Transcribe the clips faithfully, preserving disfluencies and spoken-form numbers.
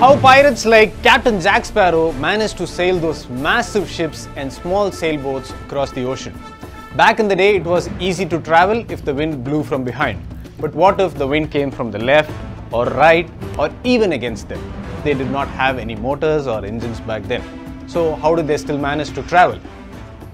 How pirates like Captain Jack Sparrow managed to sail those massive ships and small sailboats across the ocean. Back in the day, it was easy to travel if the wind blew from behind. But what if the wind came from the left or right or even against them? They did not have any motors or engines back then. So how did they still manage to travel?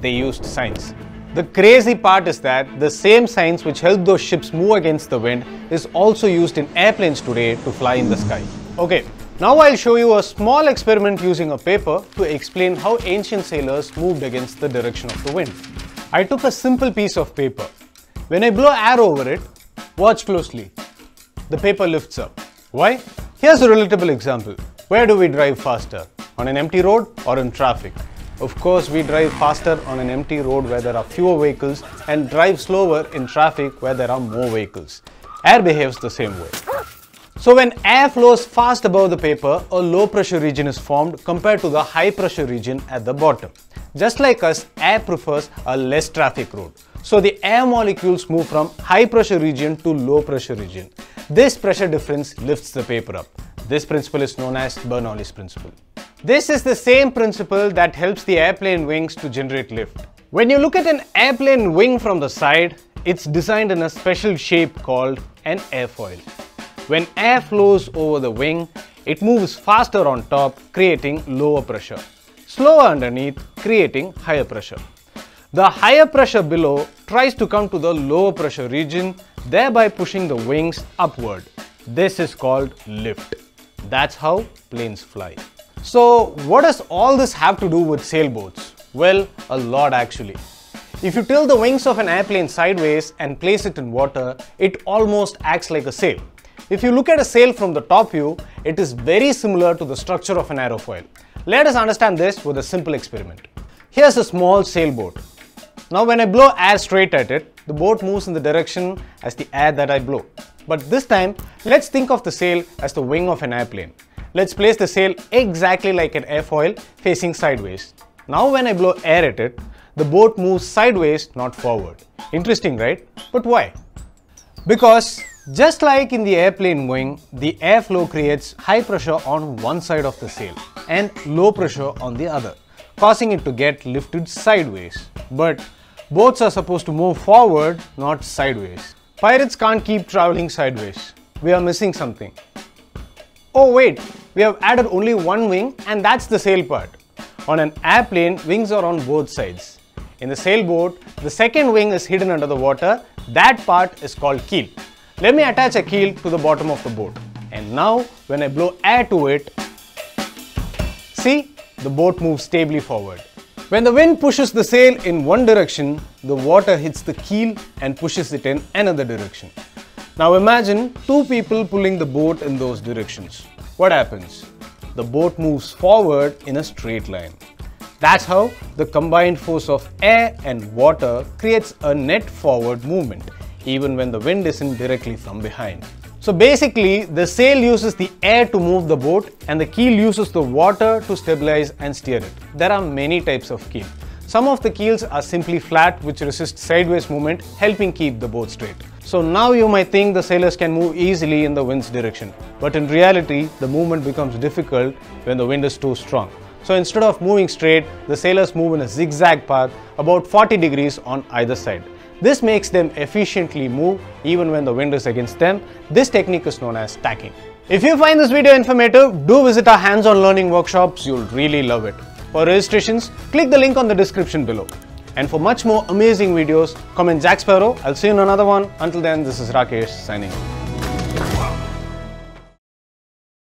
They used science. The crazy part is that the same science which helped those ships move against the wind is also used in airplanes today to fly in the sky. Okay. Now I'll show you a small experiment using a paper to explain how ancient sailors moved against the direction of the wind. I took a simple piece of paper. When I blow air over it, watch closely. The paper lifts up. Why? Here's a relatable example. Where do we drive faster? On an empty road or in traffic? Of course, we drive faster on an empty road where there are fewer vehicles and drive slower in traffic where there are more vehicles. Air behaves the same way. So when air flows fast above the paper, a low pressure region is formed compared to the high pressure region at the bottom. Just like us, air prefers a less traffic road. So the air molecules move from high pressure region to low pressure region. This pressure difference lifts the paper up. This principle is known as Bernoulli's principle. This is the same principle that helps the airplane wings to generate lift. When you look at an airplane wing from the side, it's designed in a special shape called an airfoil. When air flows over the wing, it moves faster on top, creating lower pressure, slower underneath, creating higher pressure. The higher pressure below tries to come to the lower pressure region, thereby pushing the wings upward. This is called lift. That's how planes fly. So, what does all this have to do with sailboats? Well, a lot actually. If you tilt the wings of an airplane sideways and place it in water, it almost acts like a sail. If you look at a sail from the top view, it is very similar to the structure of an airfoil. Let us understand this with a simple experiment. Here's a small sailboat. Now when I blow air straight at it, the boat moves in the direction as the air that I blow. But this time, let's think of the sail as the wing of an airplane. Let's place the sail exactly like an airfoil, facing sideways. Now when I blow air at it, the boat moves sideways, not forward. Interesting, right? But why? Because just like in the airplane wing, the airflow creates high pressure on one side of the sail and low pressure on the other, causing it to get lifted sideways. But boats are supposed to move forward, not sideways. Pirates can't keep traveling sideways. We are missing something. Oh wait, we have added only one wing and that's the sail part. On an airplane, wings are on both sides. In the sailboat, the second wing is hidden under the water. That part is called keel. Let me attach a keel to the bottom of the boat, and now when I blow air to it, see, the boat moves stably forward. When the wind pushes the sail in one direction, the water hits the keel and pushes it in another direction. Now imagine two people pulling the boat in those directions. What happens? The boat moves forward in a straight line. That's how the combined force of air and water creates a net forward movement, even when the wind isn't directly from behind. So basically, the sail uses the air to move the boat and the keel uses the water to stabilize and steer it. There are many types of keel. Some of the keels are simply flat, which resist sideways movement, helping keep the boat straight. So now you might think the sailors can move easily in the wind's direction. But in reality, the movement becomes difficult when the wind is too strong. So instead of moving straight, the sailors move in a zigzag path, about forty degrees on either side. This makes them efficiently move even when the wind is against them. This technique is known as tacking. If you find this video informative, do visit our hands-on learning workshops. You'll really love it. For registrations, click the link on the description below. And for much more amazing videos, comment Jack Sparrow. I'll see you in another one. Until then, this is Rakesh signing off.